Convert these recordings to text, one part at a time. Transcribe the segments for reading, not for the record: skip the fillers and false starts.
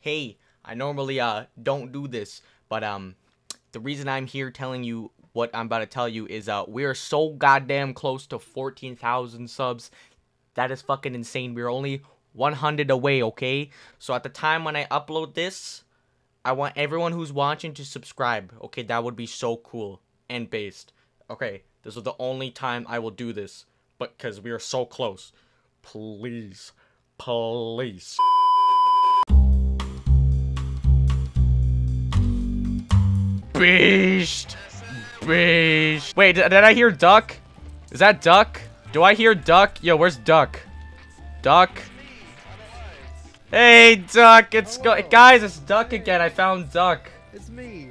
hey, I normally don't do this, but the reason I'm here telling you what I'm about to tell you is we are so goddamn close to 14,000 subs. That is fucking insane. We're only 100 away, okay? So at the time when I upload this, I want everyone who's watching to subscribe. Okay, that would be so cool and based. Okay, this is the only time I will do this, but because we are so close. Please, please. Beast! Beast! Wait, did I hear duck? Is that duck? Do I hear duck? Yo, where's duck? Duck? Hey, duck! It's guys, it's duck again. I found duck. It's me.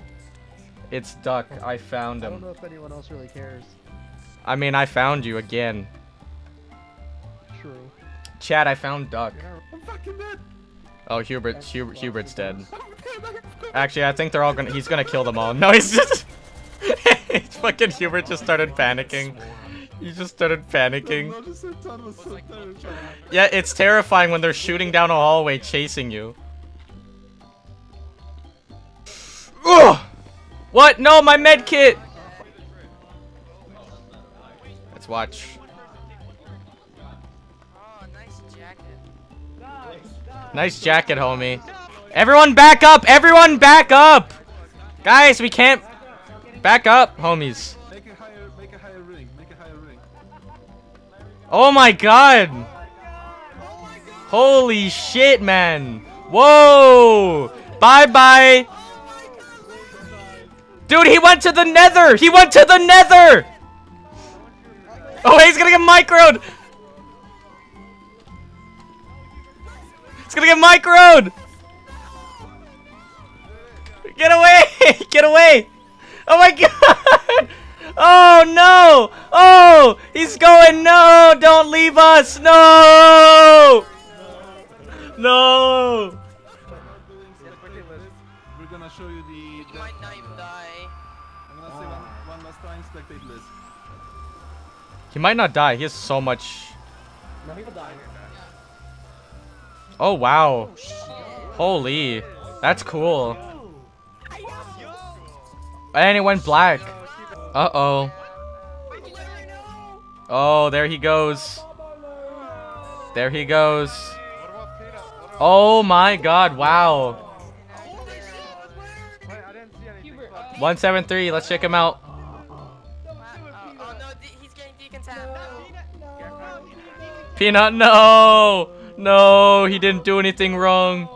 It's duck. I found him. I don't know if anyone else really cares. I mean, I found you again. True. Chad, I found duck. I'm fucking dead. Oh, Hubert's dead. Actually, I think they're all gonna. He's gonna kill them all. No, he's just. Fucking Hubert just started panicking. You just started panicking. Yeah, it's terrifying when they're shooting down a hallway chasing you. Ugh! What? No, my med kit! Let's watch. Nice jacket, homie. Everyone back up! Everyone back up! Guys, we can't... Back up, homies. Oh my god! Holy shit, man! Whoa! Bye bye! Dude, he went to the nether! He went to the nether! Oh, he's gonna get microed! He's gonna get microed! Get away! Get away! Oh my god! Oh no! Oh! He's going! No! Don't leave us! No! No! We're gonna show you the. You might not even die. I'm gonna say one last time, spectate list. He might not die. He has so much. No, he will die. Oh wow! Holy! That's cool. And it went black. Uh-oh. Oh, there he goes. There he goes. Oh my god, wow. 173, let's check him out. Peanut, no! No, he didn't do anything wrong.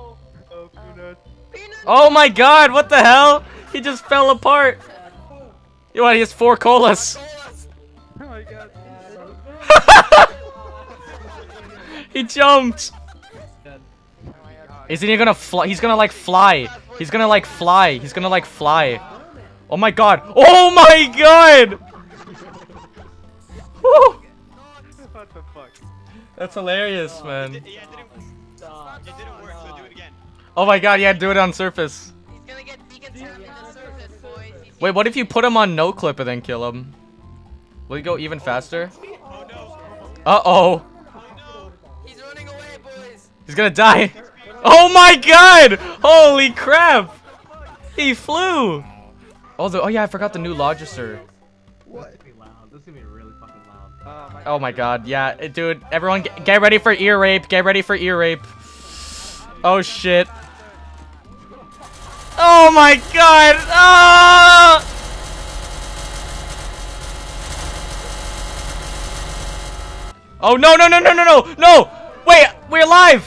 Oh my god, what the hell? He just fell apart. You want? He has 4 colas. Oh my god. He jumped. Isn't he gonna fly? He's gonna like fly. He's gonna like fly. He's gonna like fly. Oh my god. Oh my god. Woo. What the fuck? That's hilarious, man. Oh my god. Yeah, do it on surface. Wait, what if you put him on no clip and then kill him? Will he go even faster? Uh-oh. He's running away, boys. He's gonna die. Oh my god! Holy crap! He flew! Oh, oh yeah, I forgot the new Logister. What? Oh my god, yeah. Dude, everyone get ready for ear rape. Get ready for ear rape. Oh shit. Oh my god! Ah! Oh no no no no no no no! Wait, we're alive!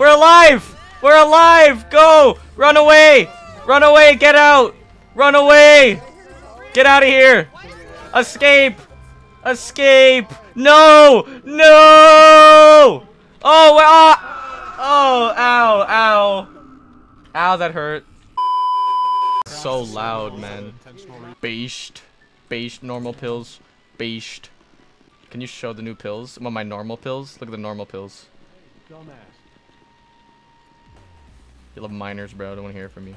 We're alive! We're alive! Go! Run away! Run away! Get out! Run away! Get out of here! Escape! Escape! No! No! Oh! Ah! Oh! Ow! Ow! Ow, that hurt. So loud, man. Beast. Beast, normal pills. Beast. Can you show the new pills? Well, my normal pills? Look at the normal pills. You love minors, bro. I don't want to hear from you.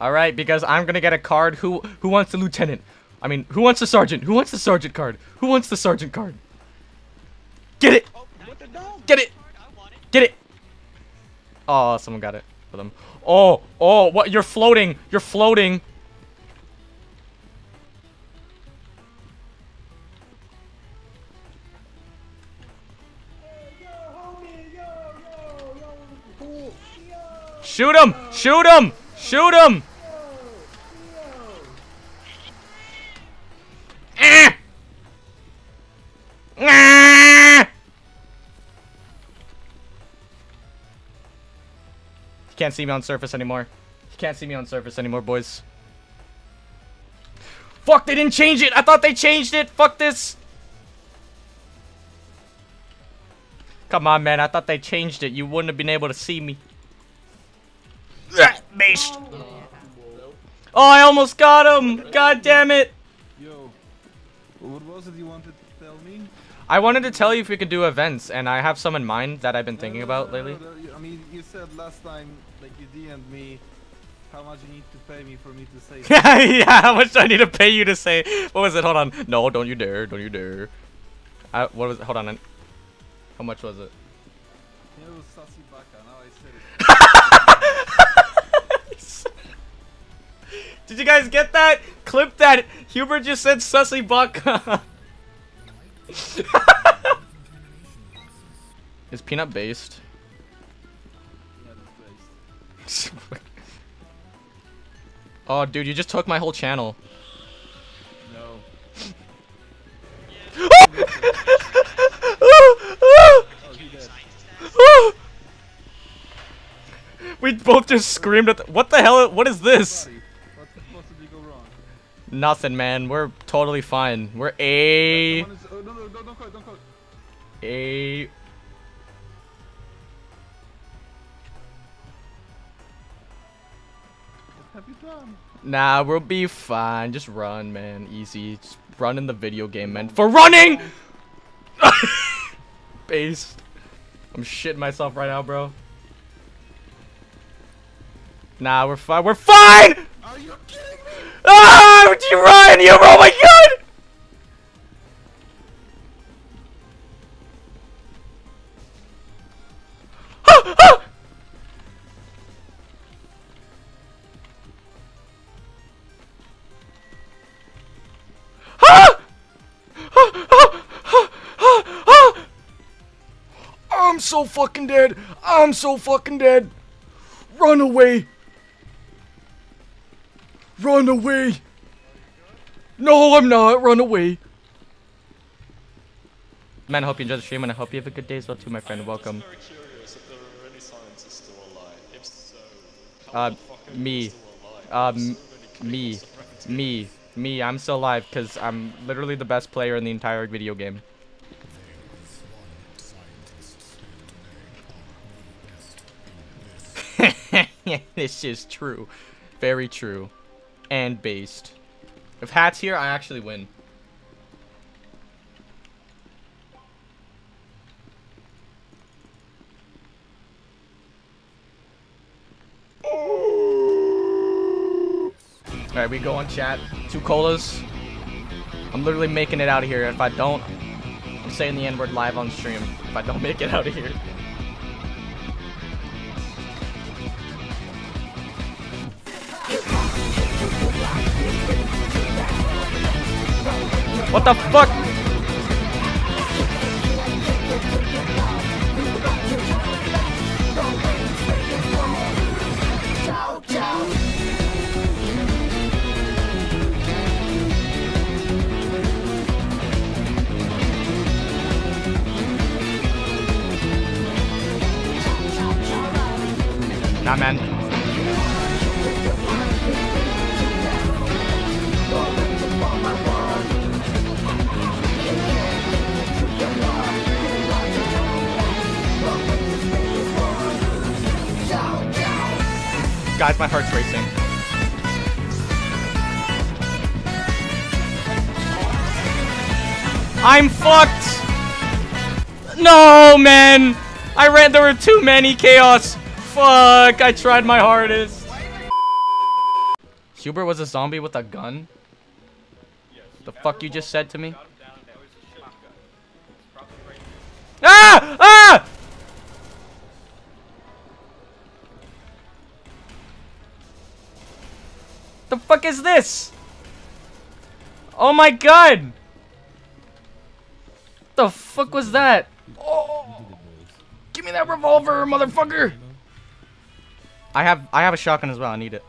Alright, because I'm going to get a card. Who wants the lieutenant? I mean, who wants the sergeant? Who wants the sergeant card? Who wants the sergeant card? Get it! Get it! Get it! Oh, someone got it for them. Oh, oh, what? You're floating! You're floating! Shoot him! Shoot him! Shoot him! Ah! Ah! He can't see me on surface anymore. He can't see me on surface anymore, boys. Fuck, they didn't change it! I thought they changed it! Fuck this! Come on, man. I thought they changed it. You wouldn't have been able to see me. Beast. Oh, I almost got him! God damn it! Yo, what was it you wanted to tell me? I wanted to tell you if we could do events, and I have some in mind that I've been thinking about lately. I mean, you said last time, like, you DM'd me how much you need to pay me for me to say that. Yeah, how much do I need to pay you to say? What was it? Hold on. No, don't you dare. Don't you dare. What was it? Hold on. How much was it? It was Sassy Baka. Now I said it. Did you guys get that? Clip that. Hubert just said sussy buck. Is peanut based? Oh, dude, you just took my whole channel. No. We both just screamed at what the hell? What is this? Nothing, man. We're totally fine. We're a. No, don't call it. A. Nah, we'll be fine. Just run, man. Easy. Just run in the video game, man. For running! Based. I'm shitting myself right now, bro. Nah, we're fine. We're fine! Are you kidding me? Ah! You run! You! Oh my god! Ah, ah. Ah. Ah, ah, ah, ah, ah. I'm so fucking dead. I'm so fucking dead. Run away. Run away. No, I'm not. Run away. Man, I hope you enjoy the stream, and I hope you have a good day as well, too, my friend. Welcome. Me. I'm still alive because I'm literally the best player in the entire video game. This is true. Very true. And based. If Hat's here, I actually win. Alright, we go on chat. 2 colas. I'm literally making it out of here. If I don't, I'm saying the N-word live on stream. If I don't make it out of here. What the fuck? Nah, man. Guys, my heart's racing. I'm fucked! No, man! I ran- there were too many chaos! Fuck, I tried my hardest. Hubert was a zombie with a gun? The fuck you just said to me? Ah! Ah! The fuck is this? Oh my god! The fuck was that? Oh! Give me that revolver, motherfucker! I have a shotgun as well. I need it.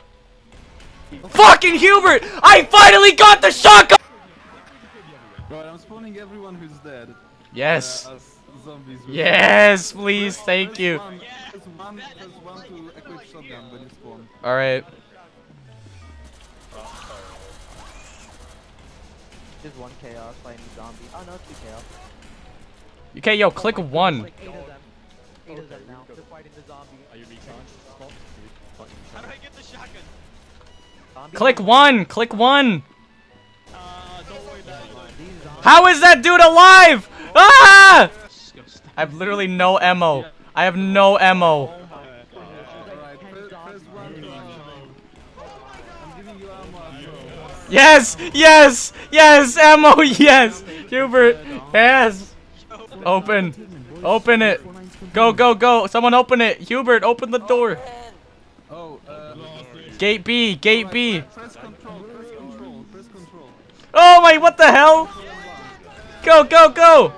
Fucking Hubert! I finally got the shotgun! Right, I'm spawning everyone who's dead. Yes. Zombies. Yes, please, thank you. There's one to equip shotgun when you spawn. All right. Just one chaos fighting zombie. Oh no, two chaos. Okay, yo, click one. Like 8 of them now. They're fighting the zombie. Are you recon? How do I get the shotgun? Zombie? Click one. Click one. Don't worry about it. How is that dude alive? Ah! I have literally no ammo. I have no ammo. All right, press one. I'm giving you ammo. Yes, yes, yes, ammo, yes, Hubert, yes. Open it. Go, go, go. Someone open it. Hubert, open the door. Gate B, gate B. Oh my! What the hell? Go, go, go!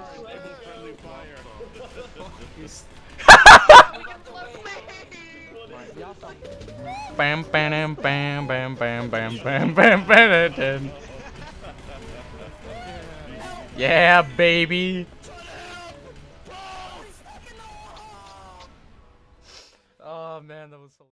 Bam, bam, bam, bam, bam, bam, bam, bam, bam. Yeah, baby. Oh man, that was so.